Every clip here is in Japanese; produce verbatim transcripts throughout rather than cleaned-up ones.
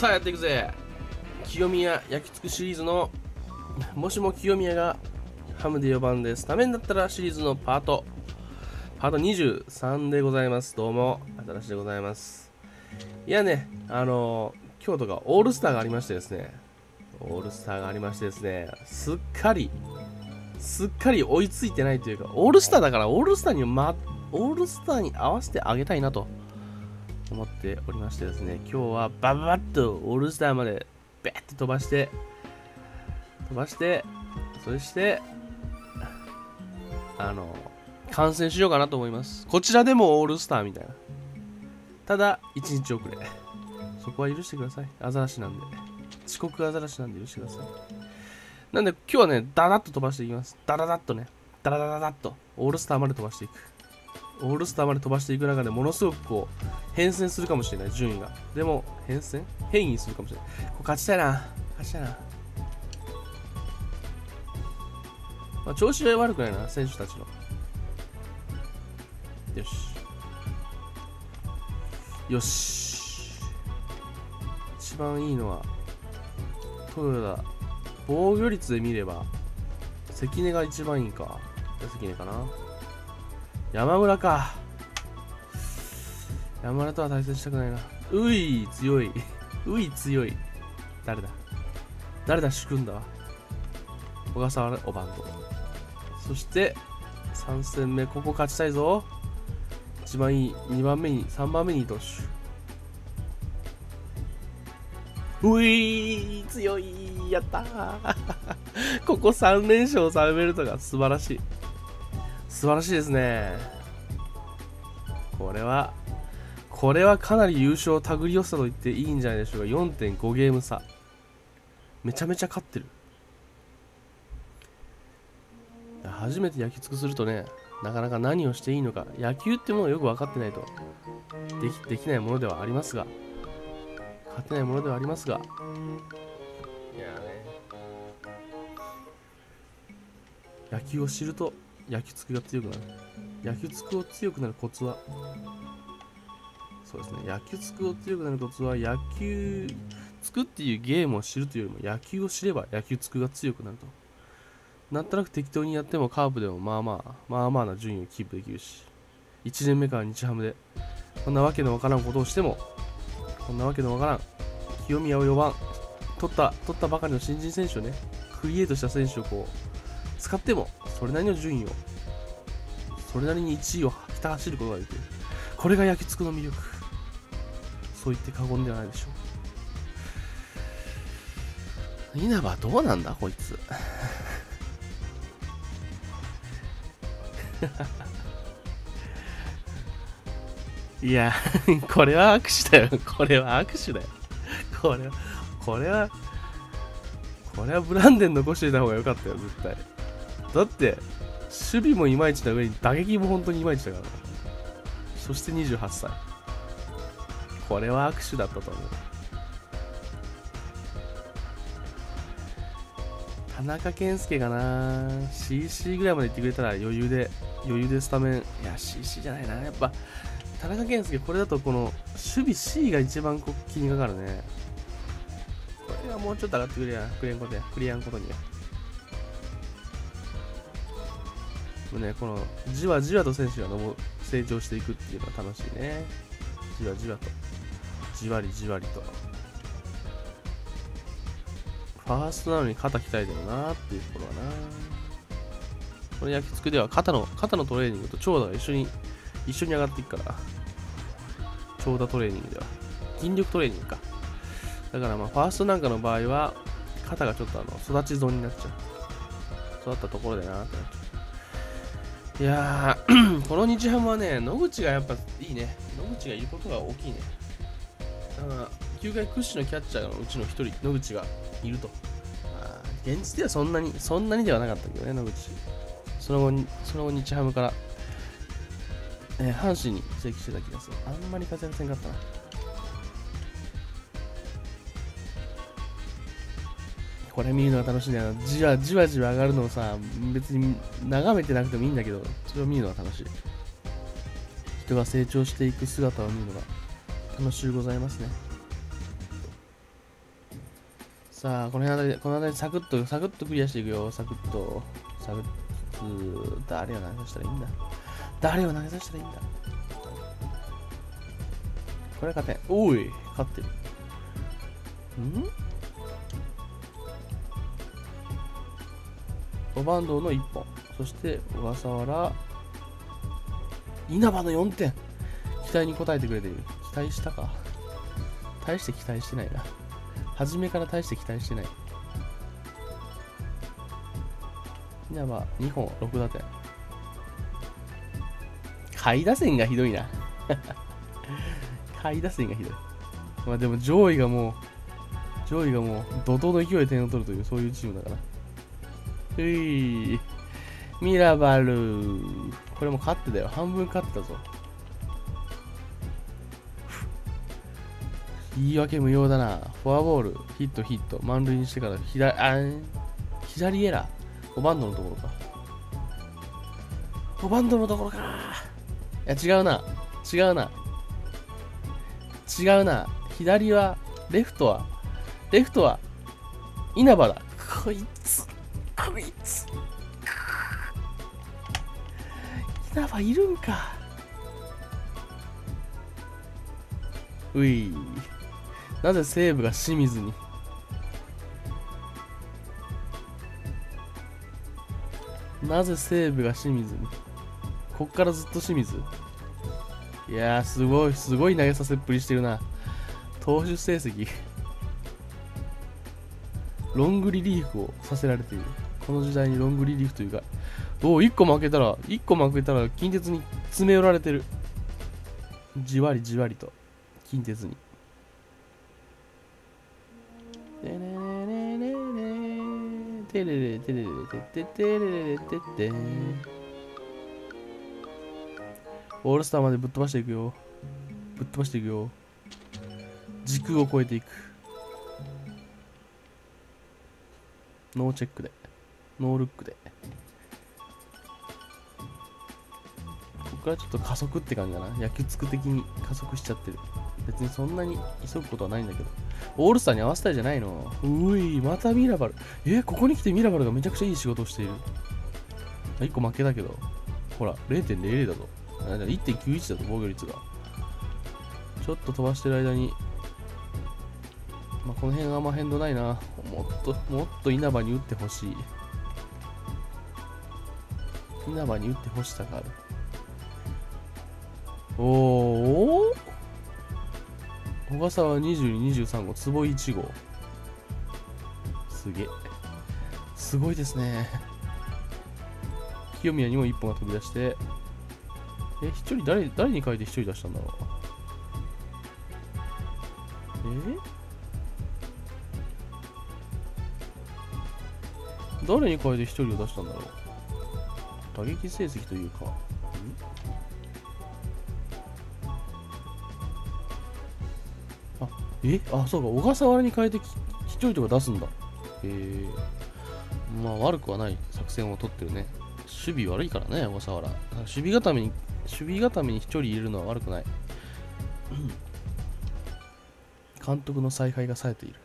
さあやっていくぜ。清宮焼きつくシリーズのもしも清宮がハムでよんばんでスタメンだったらシリーズのパートパートにじゅうさんでございます。どうも新しいでございます。いやね、あのー、今日とかオールスターがありましてですねオールスターがありましてですねすっかりすっかり追いついてないというか、オールスターだからオールスターに、ま、オールスターに合わせてあげたいなと思っておりましてですね、今日はバババッとオールスターまでベッて飛ばして飛ばしてそしてあの観戦しようかなと思います。こちらでもオールスターみたいな、ただいちにち遅れ、そこは許してください。アザラシなんで、遅刻アザラシなんで許してください。なんで今日はねダダッと飛ばしていきます。ダダダッとねダダダダダッとオールスターまで飛ばしていく。オールスターまで飛ばしていく中でものすごくこう変遷するかもしれない、順位が。でも変遷変異するかもしれない。こう勝ちたいな、勝ちたいな。まあ、調子は悪くないな、選手たちの。よし。よし。一番いいのは、豊田。防御率で見れば、関根が一番いいか。関根かな。山村か。山村とは対戦したくないな。うい強い。うい強い。誰だ誰だ、主君だわ。小笠原おばんと。そして、さん戦目、ここ勝ちたいぞ。一番いい、にばんめに、さんばんめに伊藤手。うい強い。やったー。ここさん連勝さんベルトが素晴らしい。素晴らしいですね。これは、これはかなり優勝を手繰り寄せたと言っていいんじゃないでしょうか。よんてんご ゲーム差。めちゃめちゃ勝ってる。初めて焼き尽くするとね、なかなか何をしていいのか、野球ってものをよく分かってないとでき、できないものではありますが、勝てないものではありますが、いやね、野球を知ると焼き尽くが強くなる。焼き尽くを強くなるコツは、そうですね、野球つくを強くなるコツは、野球つくっていうゲームを知るというよりも、野球を知れば野球つくが強くなると。なんとなく適当にやってもカープでもまあまあ、まあまあな順位をキープできるし、いちねんめから日ハムで、こんなわけのわからんことをしても、こんなわけのわからん、清宮をよんばん、取った、取ったばかりの新人選手をね、クリエイトした選手をこう、使っても、それなりの順位を、それなりにいちいをひた走ることができる。これが焼きつくの魅力。そう言って過言ではないでしょう。稲葉どうなんだこいつ。いやこれは握手だよ。これは握手だよ。これはこれはこれはブランデン残していた方が良かったよ絶対。だって守備もいまいちな上に打撃も本当にいまいちだから。そしてにじゅうはっさい。これは握手だったと思う。田中健介かな。 シーシー ぐらいまで行ってくれたら余裕で余裕でスタメン。いや シーシー じゃないな、やっぱ田中健介。これだとこの守備 C が一番こう気にかかるね。これはもうちょっと上がってくれやくれんことやくれやんことにや。もうね、このじわじわと選手が成長していくっていうのが楽しいね。じわじわとじわりじわりと。ファーストなのに肩鍛えてるなーっていうところはな。この焼きつくでは肩の肩のトレーニングと長打が一緒に一緒に上がっていくから、長打トレーニングでは筋力トレーニングか。だからまあファーストなんかの場合は肩がちょっとあの育ち損になっちゃう。育ったところだなってなっちゃう。いやーこの日ハムはね、野口がやっぱいいね。野口がいることが大きいね。だから球界屈指のキャッチャーのうちの一人野口がいると。まあ、現実ではそんなにそんなにではなかったけどね野口。その後にその後日ハムから、えー、阪神に移籍してた気がする。あんまり活躍せんかったな。これ見るのが楽しいんだよ。じわじわじわ上がるのをさ、別に眺めてなくてもいいんだけど、それを見るのが楽しい。人が成長していく姿を見るのが楽しゅうございますね。さあ、この辺あたり、この辺りサクッと、サクッとクリアしていくよ。サクッと、サクッと、誰を投げさせたらいいんだ。誰を投げさせたらいいんだ。これは勝てん。おい、勝ってる。ん？ ご 番道のいっぽん。そして、小笠原、稲葉のよんてん。期待に応えてくれている。期待したか。大して期待してないな。初めから大して期待してない。稲葉にほん、ろくだてん。下位打線がひどいな。下位打線がひどい。まあでも上位がもう、上位がもう怒涛の勢いで点を取るという、そういうチームだから。ういー。ミラバルー。これも勝ってたよ。半分勝ってたぞ。言い訳無用だな。フォアボール、ヒット、ヒット、満塁にしてから左、あー、左エラー。おバンドのところか。おバンドのところか。いや、違うな。違うな。違うな。左は、レフトは、レフトは、稲葉だ。こいつ、こいつ。稲葉いるんか。うい。なぜ西武が清水に。なぜ西武が清水に。こっからずっと清水。いやー、すごい、すごい投げさせっぷりしてるな。投手成績。ロングリリーフをさせられている。この時代にロングリリーフというか。おお、いっこ負けたら、いっこ負けたら近鉄に詰め寄られてる。じわりじわりと。近鉄に。テレレレレテレレテレレテテテレレテテオールスターまでぶっ飛ばしていくよ。ぶっ飛ばしていくよ。時空を超えていく。ノーチェックで。ノールックで。ここからちょっと加速って感じだな。野球つく的に加速しちゃってる。別にそんなに急ぐことはないんだけど。オールスターに合わせたいじゃないの。うい、またミラバル。え、ここに来てミラバルがめちゃくちゃいい仕事をしている。いっこ負けだけど。ほら、れいてんれいれい だぞ。いってんきゅういち だぞ、防御率が。ちょっと飛ばしてる間に。まあ、この辺はあんま変動ないな。もっと、もっと稲葉に打ってほしい。稲葉に打ってほしさがある。おー。小笠はにじゅうに、にじゅうさんごう、坪いちごう。すげえ。すごいですね。清宮にもいっぽんが飛び出して。え、ひとり誰、誰に書いてひとり出したんだろう。え誰に書いてひとりを出したんだろう。打撃成績というか。んえあ、そうか、小笠原に変えてひとりとか出すんだ。えー、まあ悪くはない作戦を取ってるね。守備悪いからね、小笠原。守備固めに、守備固めにひとり入れるのは悪くない。監督の采配が冴えている。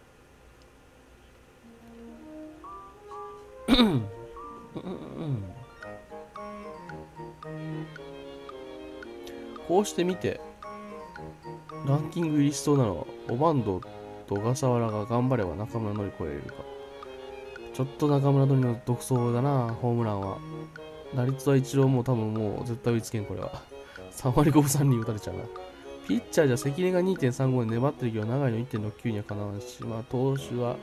こうしてみて、ランキング入りしそうなのは、おばんどと小笠原が頑張れば中村のり超えれるか。ちょっと中村のりの独走だな、ホームランは。打率は一郎も多分もう絶対追いつけん、これは。さんわりごぶさんりん打たれちゃうな。ピッチャーじゃ関根が にてんさんご で粘ってるけど、長井の いってんろくきゅう にはかなわんし、まあ投手は、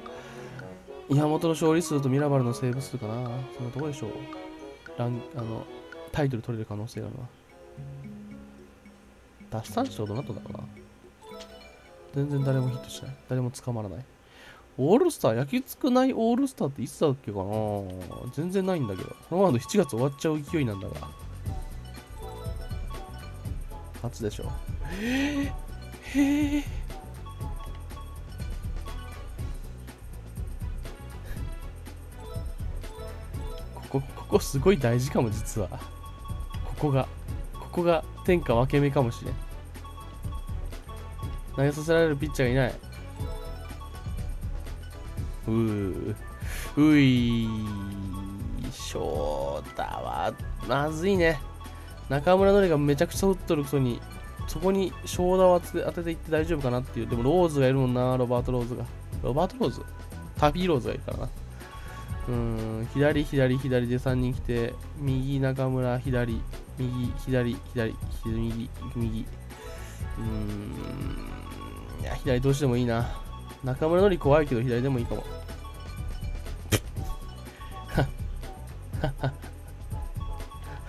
岩本の勝利数とミラバルのセーブ数かな。そんなとこでしょう。ラン、あの、タイトル取れる可能性があるな。脱三賞どなただろうな。全然誰もヒットしない。誰も捕まらない。オールスター、野球つくないオールスターっていつだっけかな。全然ないんだけど。このワードしちがつ終わっちゃう勢いなんだが。初でしょ。へえ。へえ。ここ、ここすごい大事かも、実は。ここが。ここが天下分け目かもしれん。投げさせられるピッチャーがいない。うーういしょーだわ、まずいね。中村のりがめちゃくちゃ打っとるくそに、そこに正田を当て、当てていって大丈夫かなっていう。でもローズがいるもんな、ロバート・ローズが。ロバート・ローズタピー・ローズがいるからな。うーん、左、左、左でさんにん来て、右、中村、左、右、左、左、右、右。うーん、いや、左どうしてもいいな。中村のり怖いけど、左でもいいかも。はっはっはっはっ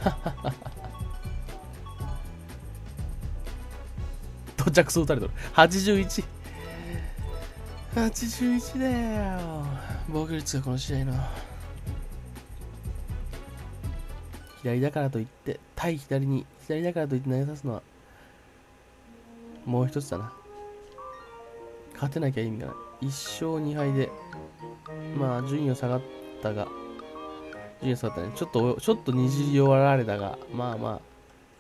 はっはっは。ジャックス打たれとる。はちじゅういち。はちじゅういちだよ。防御率がこの試合の。左だからといって、対左に、左だからといって投げさすのは、もう一つだな。勝てなきゃ意味がない。いっしょうにはいで、まあ、順位は下がったが、順位は下がったね。ちょっと、ちょっとにじり終わられたが、まあまあ、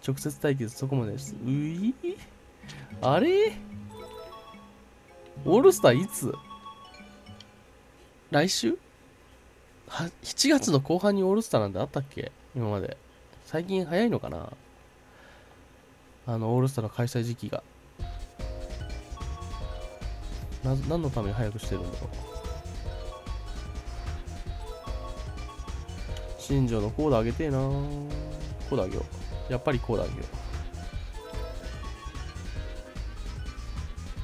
直接対決そこまでです。ういあれオールスターいつ来週は ?しちがつの後半にオールスターなんてあったっけ今まで。最近早いのかなあの、オールスターの開催時期が。な、何のために早くしてるんだろう。新庄のコード上げてえな。コード上げよう。やっぱりコード上げよう。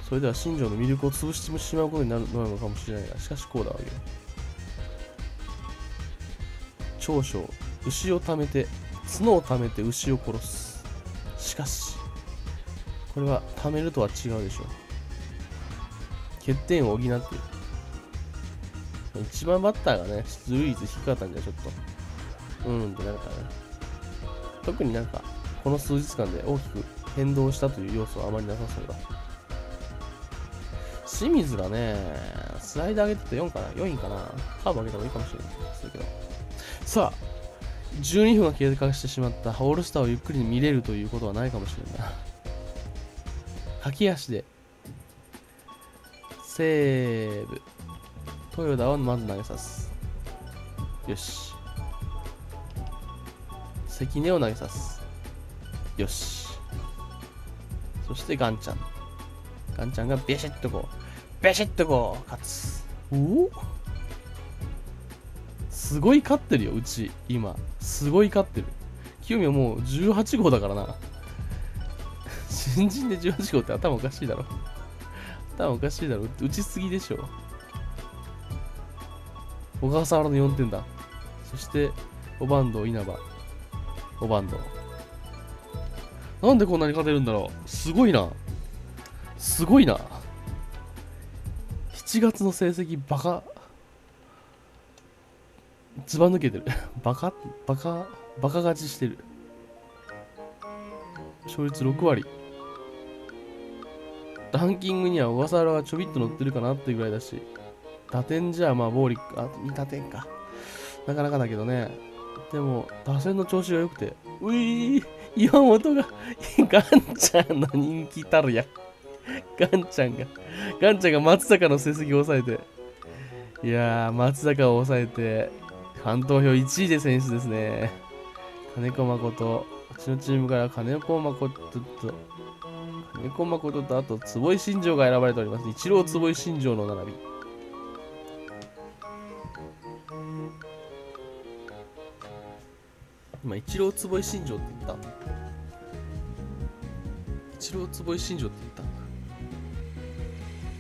それでは新庄の魅力を潰してしまうことになるのかもしれないが、しかしこうだわけよ。長所、牛を貯めて、角を貯めて牛を殺す。しかし、これは貯めるとは違うでしょう。欠点を補っている。一番バッターがね、出塁率低かったんじゃちょっと、うんってなるからね。特になんか、この数日間で大きく変動したという要素はあまりなさそうだ。清水がね、スライダー上げててよんかな ?よん 位かなカーブ上げた方がいいかもしれないですけど。さあ、じゅうにふんが経過してしまった。オールスターをゆっくりに見れるということはないかもしれない。駆け足で、セーブ。豊田をまず投げさす。よし。関根を投げさす。よし。そしてガンちゃん。ガンちゃんがビシッとこう。ベシッとこう勝つ。おすごい勝ってるよ、うち今すごい勝ってる。清美はもうじゅうはちごうだからな新人でじゅうはちごうって頭おかしいだろ頭おかしいだろ、打ちすぎでしょ。小笠原のよんてんだ。そしてオバンド稲葉、オバンドなんでこんなに勝てるんだろう。すごいなすごいな。しちがつの成績バカずば抜けてるバカバカバカ勝ちしてる。勝率ろくわり。ランキングには小笠原がちょびっと乗ってるかなっていうぐらいだし、打点じゃあまあボーリックあとにだてんかなかなかだけどね。でも打線の調子が良くて、ういー岩本がガンちゃんの人気たるやガンちゃんが、ガンちゃんが松坂の成績を抑えて、いやー、松坂を抑えて、ファン投票いちいで選手ですね。金子誠、うちのチームから金子誠と、金子誠と、あと、坪井新庄が選ばれております。イチロー、坪井新庄の並び。今、イチロー、坪井新庄って言った。イチロー、坪井新庄って言った。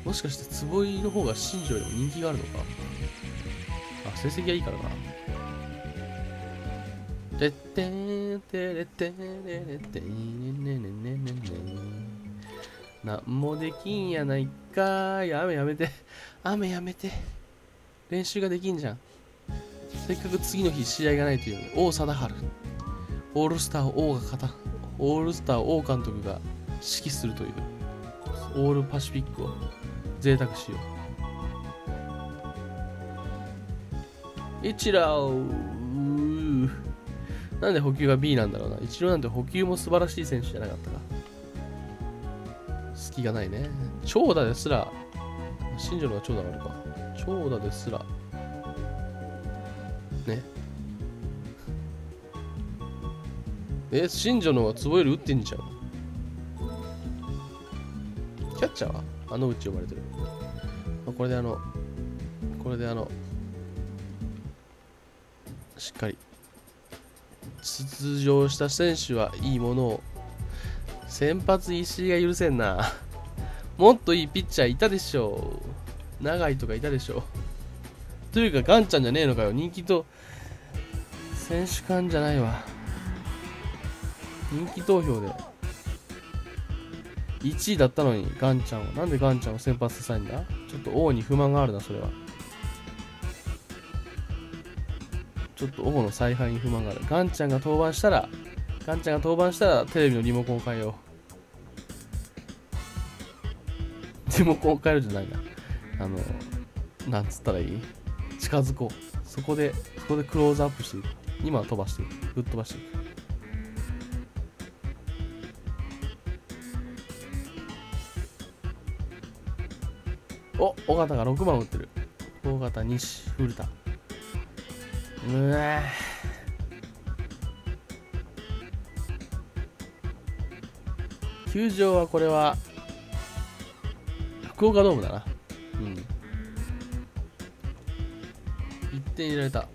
もしかして坪井の方が新庄よりも人気があるのか。あ、成績がいいからな。てってーてれてれれてーねねねねねなんもできんやないかー。いや、雨やめて。雨やめて。練習ができんじゃん。せっかく次の日試合がないというのに、王貞治。オールスター王が勝た、オールスター王監督が指揮するという。オールパシフィックを贅沢しよう。イチローなんで補給が ビー なんだろうな。イチローなんて補給も素晴らしい選手じゃなかったか。隙がないね。長打ですら新庄の方が長打があるか。長打ですらねえ、新庄の方が坪より打ってんじゃん。キャッチャーはあのうち呼ばれてる、まあ、これであのこれであのしっかり出場した選手はいいものを、先発石井が許せんな。もっといいピッチャーいたでしょう。長井とかいたでしょう。というかガンちゃんじゃねえのかよ。人気と選手間じゃないわ。人気投票でいちいだったのにガンちゃんを、なんでガンちゃんを先発させたいんだ。ちょっと王に不満があるな。それはちょっと王の采配に不満がある。ガンちゃんが登板したら、ガンちゃんが登板したらテレビのリモコンを変えよう。リモコンを変えるじゃないな。あの、なんつったらいい？近づこう。そこで、そこでクローズアップしていく。今は飛ばしていく。ぶっ飛ばしていく。お、尾形がろくばんを打ってる。尾形、西、古田。うわ球場はこれは福岡ドームだな。うんいってん入れられた。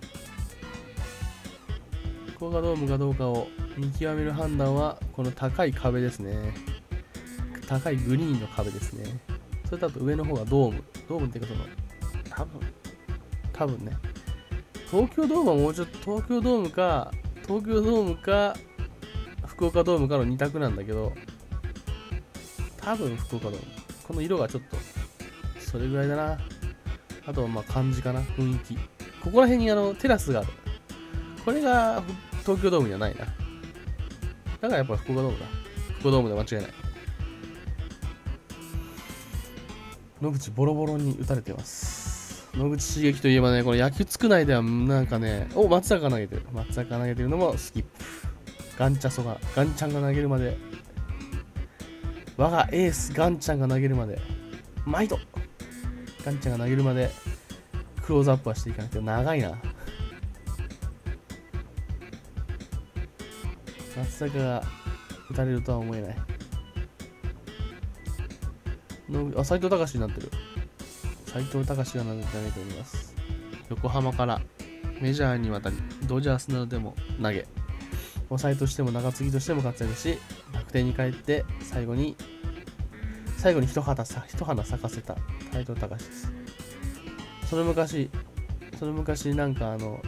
福岡ドームかどうかを見極める判断はこの高い壁ですね。高いグリーンの壁ですね。それとあと上の方がドーム、ドームっていうかその多分多分ね東京ドームはもうちょっと、東京ドームか東京ドームか福岡ドームかのに択なんだけど、多分福岡ドーム。この色がちょっとそれぐらいだな。あとはまあ感じかな、雰囲気。ここら辺にあのテラスがある。これが東京ドームじゃないな。だからやっぱ福岡ドームだ。福岡ドームで間違いない。野口ボロボロに打たれています。野口茂樹といえばね、この野球つくないではなんかね、お松坂投げてる、松坂投げてるのもスキップ。ガンチャソがガンちゃんが投げるまで、我がエースガンちゃんが投げるまで、毎度ガンちゃんが投げるまでクローズアップはしていかなくて。長いな。松坂が打たれるとは思えない。あ、斎藤隆になってる。斎藤隆が投げて投げております。横浜からメジャーに渡り、ドジャースなどでも投げ、抑えとしても中継ぎとしても活躍し、楽天に帰って最後に最後に一花さ一花咲かせた斎藤隆です。その昔その昔なんかあの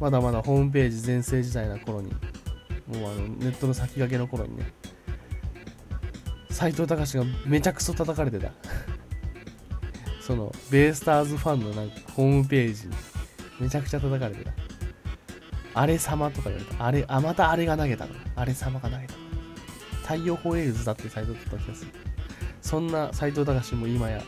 まだまだホームページ全盛時代の頃に、もうあのネットの先駆けの頃にね、斎藤隆がめちゃくそ叩かれてた。そのベイスターズファンのなんかホームページにめちゃくちゃ叩かれてた。あれ様とか言われた。あれ、あ、またあれが投げたの。あれ様が投げたの。太陽ホエールズだって斎藤だった気がする。そんな斎藤隆も今や、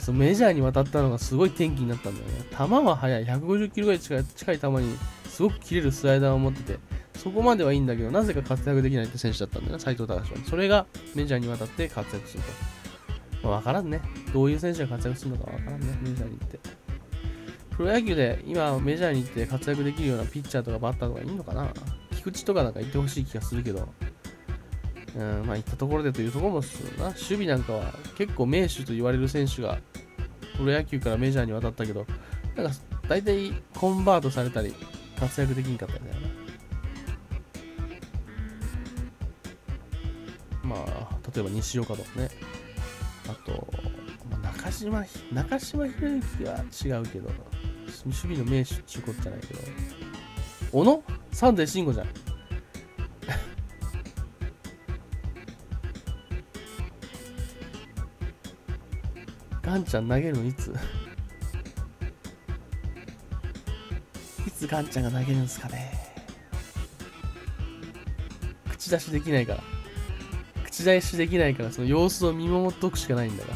そのメジャーに渡ったのがすごい転機になったんだよね。球は速い。ひゃくごじゅっキロぐらい近い、近い球にすごく切れるスライダーを持ってて、そこまではいいんだけど、なぜか活躍できないって選手だったんだよね、斎藤隆は。それがメジャーに渡って活躍すると。まあ、分からんね。どういう選手が活躍するのか分からんね、メジャーに行って。プロ野球で今メジャーに行って活躍できるようなピッチャーとかバッターとかいいのかな。菊池とかなんかいてほしい気がするけど、うん、まあいったところでというところもするな。守備なんかは結構名手と言われる選手がプロ野球からメジャーに渡ったけど、なんか大体コンバートされたり活躍できんかったんだよね。まあ例えば西岡とかね、あと、まあ、中島中島宏之は違うけど、守備の名手っていうことじゃないけど、小野サンデー慎吾じゃん。ガンちゃん投げるのいついつガンちゃんが投げるんですかね。口出しできないから口出しできないからその様子を見守っておくしかないんだが。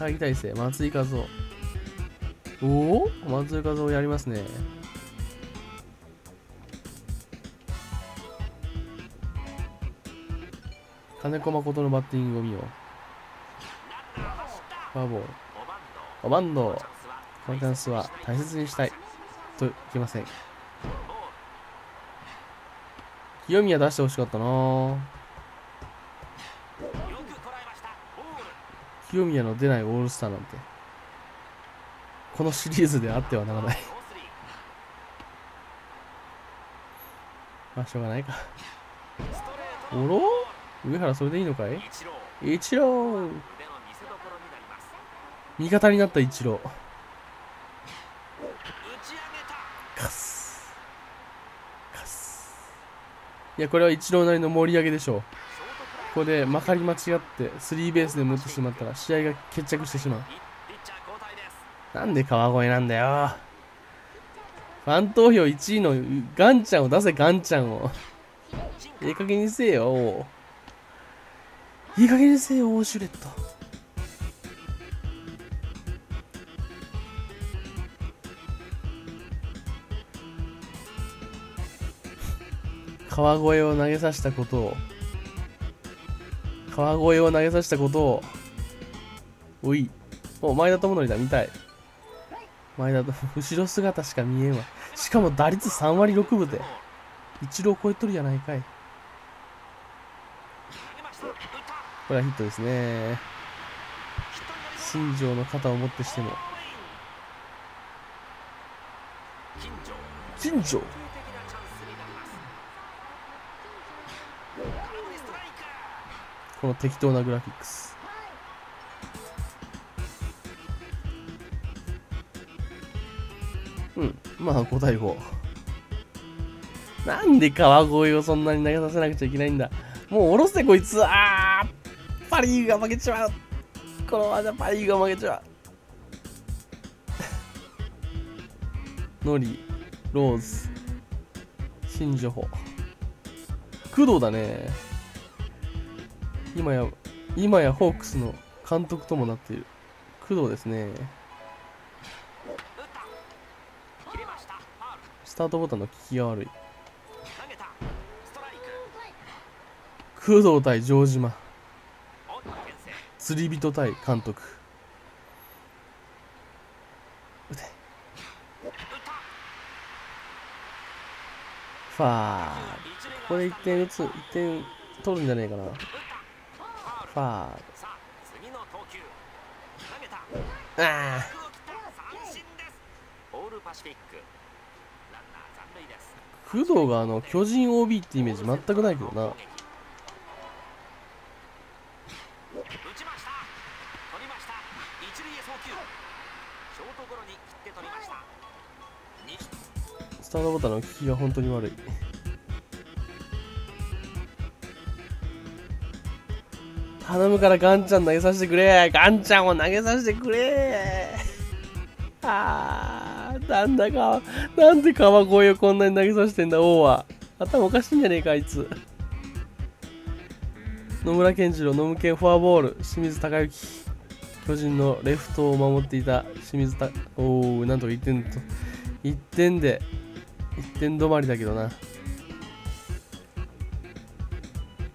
大体生松井和夫、おお、松井和夫やりますね。金子誠のバッティングを見よう。ファーボール。バンドをこのチャンスは大切にしたいといけません。清宮出してほしかったな。清宮の出ないオールスターなんてこのシリーズであってはならないまあしょうがないか。おろ上原それでいいのかい。イチロー味方になった。イチローカスカス。いやこれはイチローなりの盛り上げでしょう。ここでまかり間違ってスリーベースで持ってしまったら試合が決着してしまう。なんで川越なんだよ。ファン投票いちいのガンちゃんを出せ。ガンちゃんをいい加減にせえよ。いい加減にせえよ。シュレット川越を投げさせたことを川越を投げさせたことをおいお前田智則だ見たい。前田と後ろ姿しか見えんわ。しかも打率さんわりろくぶでイチロー超えとるやないかい。これはヒットですね。新庄の肩を持ってしても新庄この適当なグラフィックス。うん、まあごたいご。なんで川越をそんなに投げさせなくちゃいけないんだ。もう下ろせこいつ。あーパリーが負けちまう。このままパリーが負けちまうノリローズ新情報工藤だね。今や今やホークスの監督ともなっている工藤ですね。スタートボタンの効きが悪い。工藤対城島釣り人対監督打てファール。これいってん打ついってん取るんじゃねえかな。ファールああ工藤があの巨人 オービー ってイメージ全くないけどな。スタートボタンの効きが本当に悪い。頼むからガンちゃん投げさせてくれ。ガンちゃんを投げさせてくれ。あーなんだかなんで川越をこんなに投げさせてんだ。王は頭おかしいんじゃねえかあいつ。野村健次郎野村健フォアボール。清水孝之巨人のレフトを守っていた清水たおおなんとかいってんといってんでいってん止まりだけどな。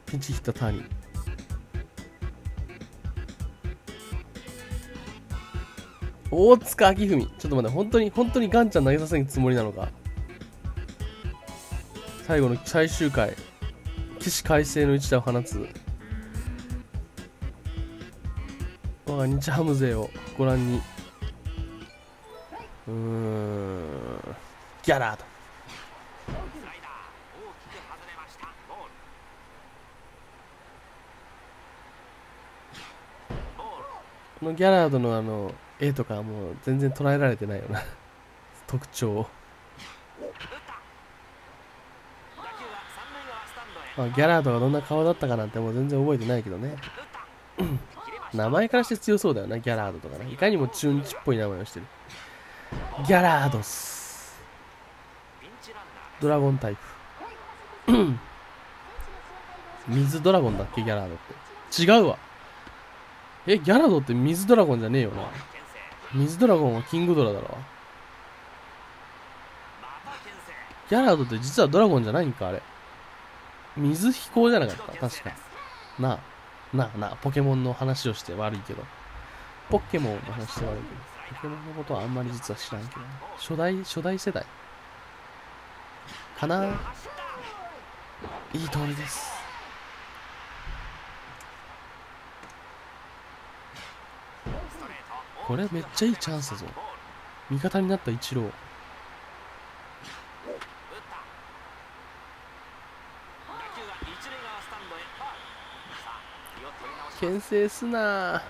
ピンチヒッターターニー大塚明文。ちょっと待って本当に本当にガンちゃん投げさせるつもりなのか。最後の最終回起死回生の一打を放つ我が日ハム勢をご覧に。うーんギャラードこのギャラードのあの絵とかもう全然捉えられてないよな特徴。まあギャラードがどんな顔だったかなんてもう全然覚えてないけどね名前からして強そうだよなギャラードとかね。いかにも中日っぽい名前をしてるギャラードスドラゴンタイプ水ドラゴンだっけギャラードって違うわ。えギャラードって水ドラゴンじゃねえよな。水ドラゴンはキングドラだろ。ギャラードって実はドラゴンじゃないんかあれ。水飛行じゃなかった確かなあなあなあポケモンの話をして悪いけどポケモンの話して悪いけどポケモンのことはあんまり実は知らんけど、初代、初代世代かな。いい通りです。これめっちゃいいチャンスだぞ。味方になったイチロー。牽制すな。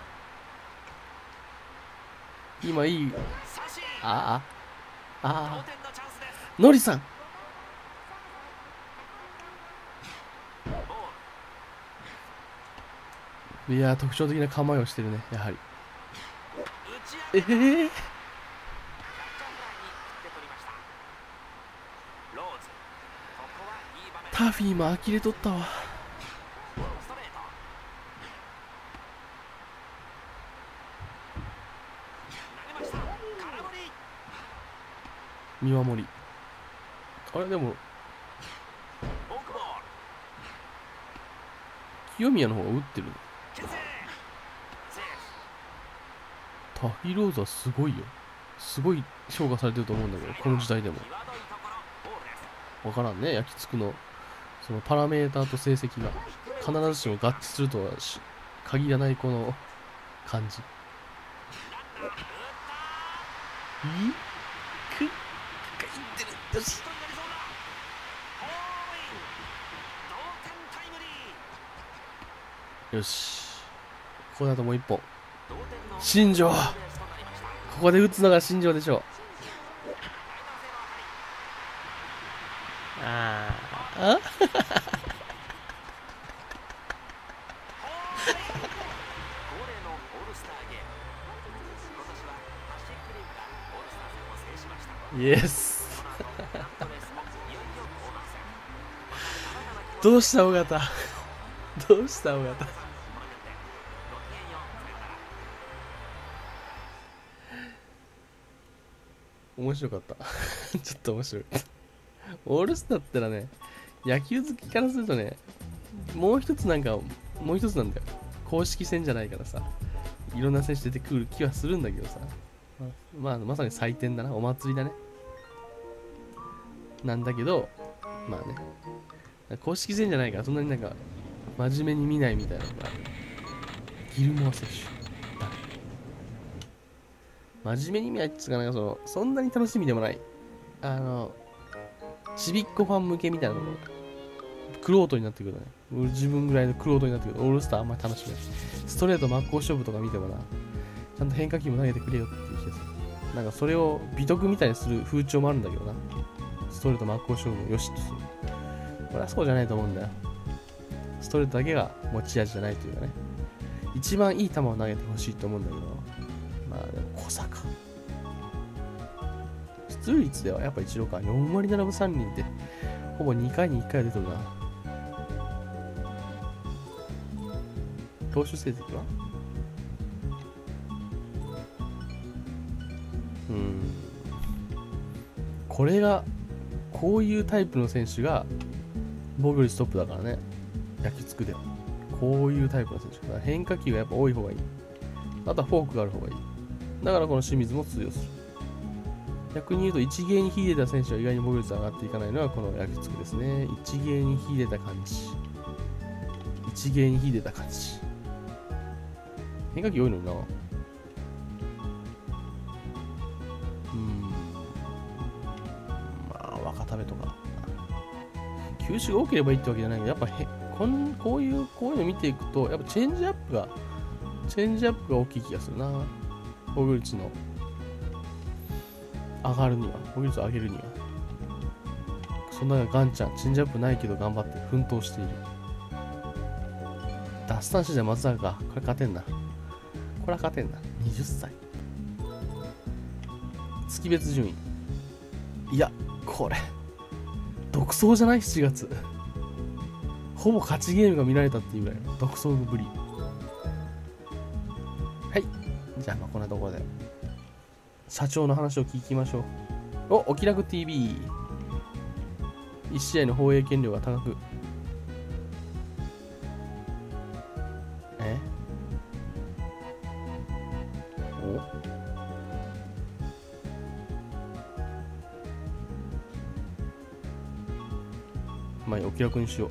今いい。ああああ、ノリさんいやー、特徴的な構えをしてるね、やはり。ええー、タフィーも呆れとったわ。見守り。あれでも清宮の方が打ってる。タフィローズはすごいよ。すごい評価されてると思うんだけど、この時代でも。わからんね、焼きつくの、そのパラメーターと成績が必ずしも合致するとは限らないこの感じ。いっくっくっいってる。よし。よし。ここだともう一本。新庄、ここで打つのが新庄でしょう。ああイエスどうした尾形どうした尾形面白かったちょっと面白いオールスターってのはね、野球好きからするとね、もう一つなんかもう一つなんだよ。公式戦じゃないからさ、いろんな選手出てくる気はするんだけどさ、まあまさに祭典だな、お祭りだね。なんだけどまあね、公式戦じゃないからそんなになんか真面目に見ないみたいなのがある。ギルモア選手真面目に見ないっていうか、なんかその、そんなに楽しみでもない。あの、ちびっこファン向けみたいなところ。クロートになってくるね。俺自分ぐらいのクロートになってくる。オールスターあんまり楽しめない。ストレート真っ向勝負とか見てもな、ちゃんと変化球も投げてくれよっていう気がする。なんかそれを美徳みたいにする風潮もあるんだけどな。ストレート真っ向勝負もよしとする。俺はそうじゃないと思うんだよ。ストレートだけが持ち味じゃないというかね。一番いい球を投げてほしいと思うんだけど。小坂出塁率ではやっぱ一郎か。よん割ななぶさんりんってほぼにかいにいっかい出てるな。投手成績はうん、これがこういうタイプの選手が防御率トップだからね。焼きつくでこういうタイプの選手が変化球がやっぱ多い方がいい。あとはフォークがある方がいい。だからこの清水も通用する。逆に言うと、一芸に秀でた選手は意外に防御率上がっていかないのはこの焼きつくですね。一芸に秀でた感じ。一芸に秀でた感じ。変化球多いのにな。うん。まあ、若田部とか。球種が多ければいいってわけじゃないけど、やっぱへこんこういう、こういうの見ていくと、やっぱチェンジアップが。チェンジアップが大きい気がするな。防御率の上がるには、防御率を上げるには。そんなガンちゃん、チェンジアップないけど頑張って奮闘している。奪三振で松坂か。これ勝てんな。これは勝てんな。はたち。月別順位。いや、これ。独走じゃない ?しちがつ。ほぼ勝ちゲームが見られたっていうぐらいの独走ぶり。じゃあ、まあこんなところで社長の話を聞きましょう。お、お気楽 ティービー。 いち試合の放映権料が高く。えおまあいい、お気楽にしよう。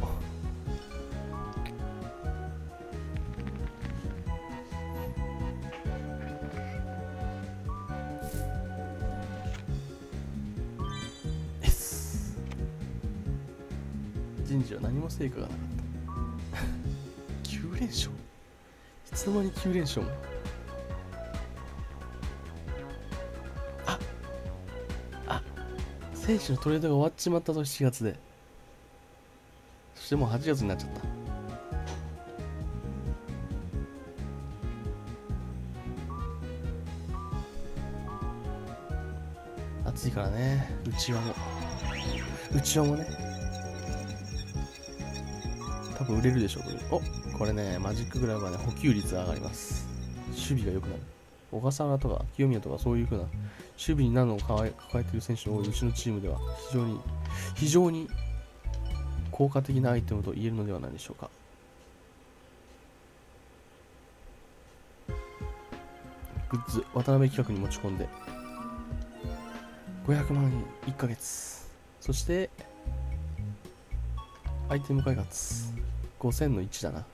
人事は何も成果がなかった。きゅう連勝。いつの間にきゅう連勝も。あ、あ、選手のトレードが終わっちまったとしちがつで。そしてもうはちがつになっちゃった。暑いからね、うちわも。うちわもね。多分売れるでしょう。これ、お、これね、マジックグラブはね、補給率が上がります。守備が良くなる。小笠原とか清宮とかそういう風な守備になるのを抱えている選手の多いうちのチームでは非常に非常に効果的なアイテムと言えるのではないでしょうか。グッズ、渡辺企画に持ち込んでごひゃくまんえんいっかげつ、そしてアイテム開発ごせんのいちだな。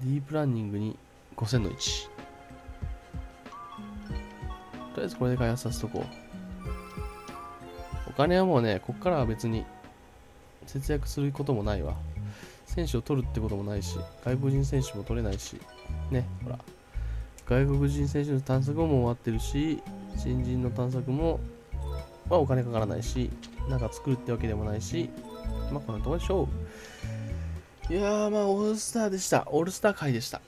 ディープランニングにごせんのいち、とりあえずこれで開発させとこう。お金はもうね、こっからは別に節約することもないわ。選手を取るってこともないし、外国人選手も取れないしね。ほら、外国人選手の探索も終わってるし、新人の探索もはお金かからないし、なんか作るってわけでもないし、まあこんなとこでしょう。いやー、まあオールスターでした。オールスター回でした。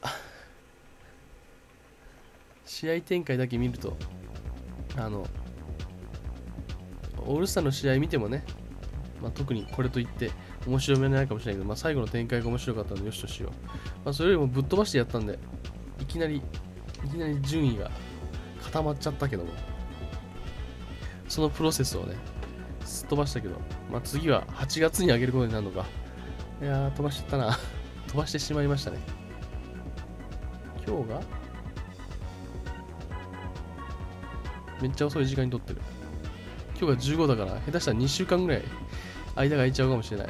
試合展開だけ見ると、あのオールスターの試合見てもね、まあ、特にこれといって面白めないかもしれないけど、まあ、最後の展開が面白かったのでよしとしよう。まあ、それよりもぶっ飛ばしてやったんで、いきなりいきなり順位が固まっちゃったけども、そのプロセスをねすっ飛ばしたけど、まあ、次ははちがつに上げることになるのか。いやー、飛ばしちゃったな。飛ばしてしまいましたね。今日がめっちゃ遅い時間に撮ってる。今日がじゅうごだから、下手したらにしゅうかんぐらい間が空いちゃうかもしれない。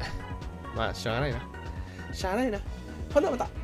まあしゃあないな、しゃあないな。ほんならまた。